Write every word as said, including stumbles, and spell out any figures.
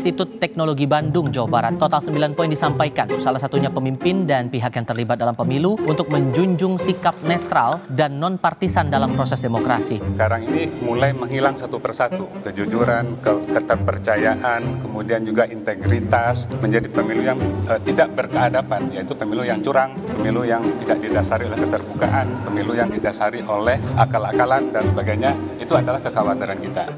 Institut Teknologi Bandung, Jawa Barat. Total sembilan poin disampaikan, salah satunya pemimpin dan pihak yang terlibat dalam pemilu untuk menjunjung sikap netral dan non-partisan dalam proses demokrasi. Sekarang ini mulai menghilang satu persatu, kejujuran, keterpercayaan, kemudian juga integritas, menjadi pemilu yang eh, tidak berkeadaban, yaitu pemilu yang curang, pemilu yang tidak didasari oleh keterbukaan, pemilu yang didasari oleh akal-akalan dan sebagainya. Itu adalah kekhawatiran kita.